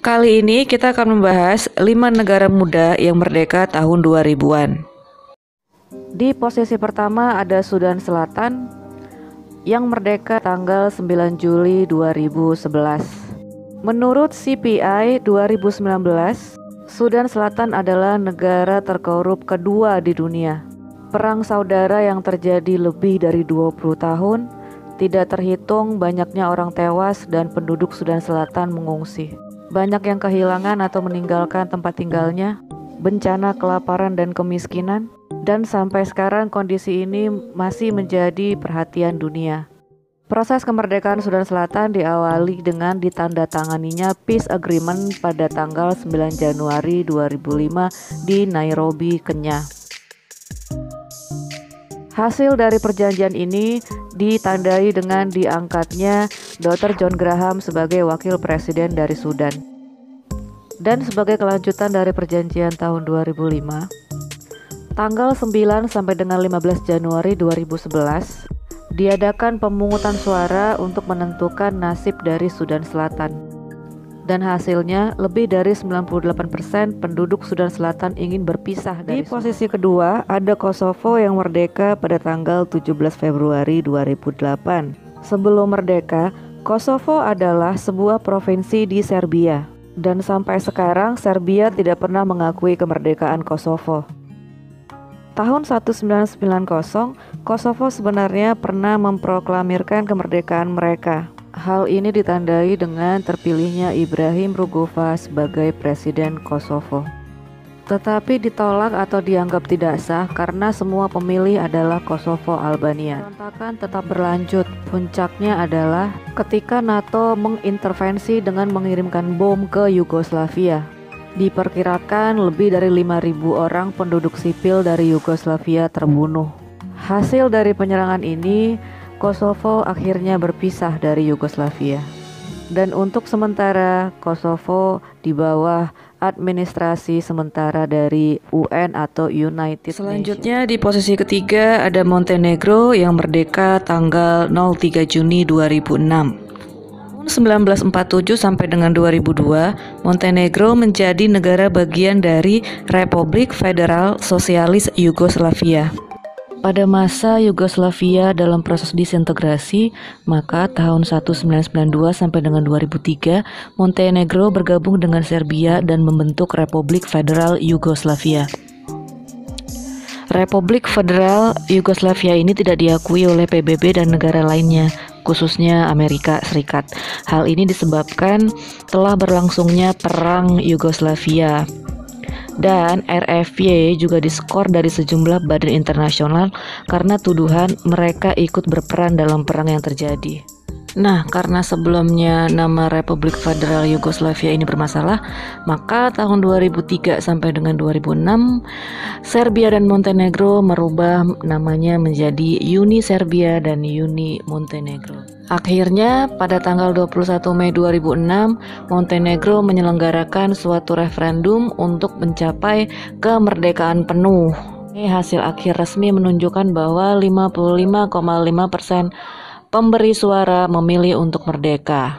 Kali ini kita akan membahas 5 negara muda yang merdeka tahun 2000-an. Di posisi pertama ada Sudan Selatan yang merdeka tanggal 9 Juli 2011. Menurut CPI 2019, Sudan Selatan adalah negara terkorup kedua di dunia. Perang saudara yang terjadi lebih dari 20 tahun, tidak terhitung banyaknya orang tewas dan penduduk Sudan Selatan mengungsi. Banyak yang kehilangan atau meninggalkan tempat tinggalnya, bencana kelaparan dan kemiskinan, dan sampai sekarang kondisi ini masih menjadi perhatian dunia. Proses kemerdekaan Sudan Selatan diawali dengan ditandatanganinya Peace Agreement pada tanggal 9 Januari 2005 di Nairobi, Kenya. Hasil dari perjanjian ini ditandai dengan diangkatnya Dr. John Graham sebagai wakil presiden dari Sudan. Dan sebagai kelanjutan dari perjanjian tahun 2005, tanggal 9 sampai dengan 15 Januari 2011, diadakan pemungutan suara untuk menentukan nasib dari Sudan Selatan. Dan hasilnya, lebih dari 98% penduduk Sudan Selatan ingin berpisah dari Sudan. Di posisi kedua, ada Kosovo yang merdeka pada tanggal 17 Februari 2008. Sebelum merdeka, Kosovo adalah sebuah provinsi di Serbia. Dan sampai sekarang, Serbia tidak pernah mengakui kemerdekaan Kosovo. Tahun 1990, Kosovo sebenarnya pernah memproklamirkan kemerdekaan mereka. Hal ini ditandai dengan terpilihnya Ibrahim Rugova sebagai presiden Kosovo. Tetapi ditolak atau dianggap tidak sah karena semua pemilih adalah Kosovo Albania. Tantangan tetap berlanjut. Puncaknya adalah ketika NATO mengintervensi dengan mengirimkan bom ke Yugoslavia. Diperkirakan lebih dari 5.000 orang penduduk sipil dari Yugoslavia terbunuh. Hasil dari penyerangan ini, Kosovo akhirnya berpisah dari Yugoslavia. Dan untuk sementara, Kosovo di bawah administrasi sementara dari UN atau United Nations. Selanjutnya di posisi ketiga ada Montenegro yang merdeka tanggal 03 Juni 2006. Tahun 1947 sampai dengan 2002, Montenegro menjadi negara bagian dari Republik Federal Sosialis Yugoslavia. Pada masa Yugoslavia dalam proses disintegrasi, maka tahun 1992 sampai dengan 2003, Montenegro bergabung dengan Serbia dan membentuk Republik Federal Yugoslavia. Republik Federal Yugoslavia ini tidak diakui oleh PBB dan negara lainnya, khususnya Amerika Serikat. Hal ini disebabkan telah berlangsungnya Perang Yugoslavia. Dan RFY juga diskor dari sejumlah badan internasional karena tuduhan mereka ikut berperan dalam perang yang terjadi. Nah, karena sebelumnya nama Republik Federal Yugoslavia ini bermasalah, maka tahun 2003 sampai dengan 2006, Serbia dan Montenegro merubah namanya menjadi Uni Serbia dan Uni Montenegro. Akhirnya, pada tanggal 21 Mei 2006, Montenegro menyelenggarakan suatu referendum untuk mencapai kemerdekaan penuh. Hasil akhir resmi menunjukkan bahwa 55,5% pemberi suara memilih untuk merdeka.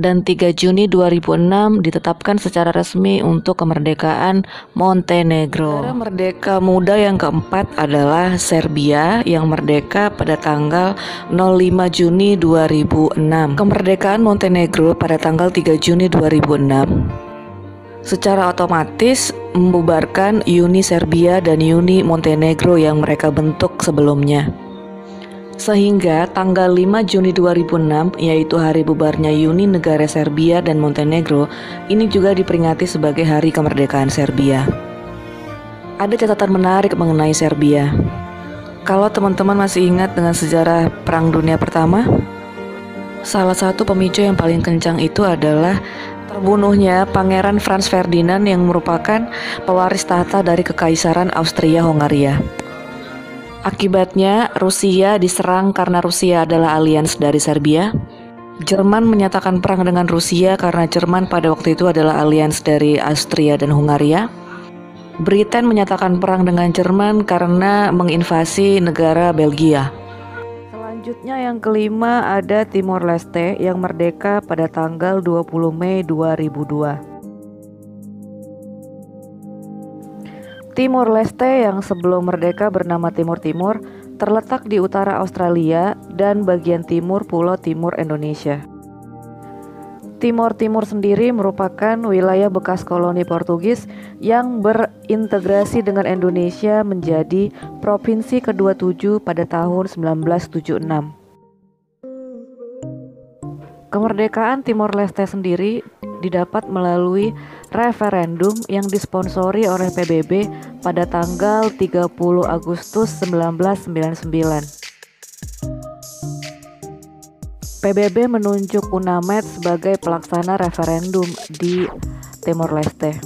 Dan 3 Juni 2006 ditetapkan secara resmi untuk kemerdekaan Montenegro. Negara merdeka muda yang keempat adalah Serbia yang merdeka pada tanggal 05 Juni 2006. Kemerdekaan Montenegro pada tanggal 3 Juni 2006 secara otomatis membubarkan Uni Serbia dan Uni Montenegro yang mereka bentuk sebelumnya. Sehingga tanggal 5 Juni 2006, yaitu hari bubarnya Uni Negara Serbia dan Montenegro, ini juga diperingati sebagai Hari Kemerdekaan Serbia. Ada catatan menarik mengenai Serbia. Kalau teman-teman masih ingat dengan sejarah Perang Dunia Pertama, salah satu pemicu yang paling kencang itu adalah terbunuhnya Pangeran Franz Ferdinand yang merupakan pewaris tahta dari Kekaisaran Austria Hongaria. Akibatnya, Rusia diserang karena Rusia adalah alians dari Serbia. Jerman menyatakan perang dengan Rusia karena Jerman pada waktu itu adalah alians dari Austria dan Hungaria. Britain menyatakan perang dengan Jerman karena menginvasi negara Belgia. Selanjutnya yang kelima ada Timor Leste yang merdeka pada tanggal 20 Mei 2002. Timor Leste yang sebelum merdeka bernama Timur-Timur terletak di utara Australia dan bagian timur Pulau Timur Indonesia. Timor-Timur sendiri merupakan wilayah bekas koloni Portugis yang berintegrasi dengan Indonesia menjadi Provinsi ke-27 pada tahun 1976. Kemerdekaan Timor Leste sendiri didapat melalui referendum yang disponsori oleh PBB pada tanggal 30 Agustus 1999. PBB menunjuk UNAMET sebagai pelaksana referendum di Timor Leste.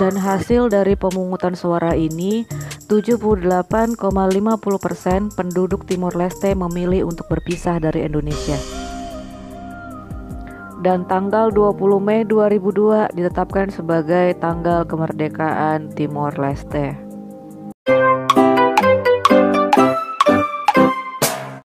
Dan hasil dari pemungutan suara ini, 78,50% penduduk Timor Leste memilih untuk berpisah dari Indonesia. Dan tanggal 20 Mei 2002 ditetapkan sebagai tanggal kemerdekaan Timor Leste.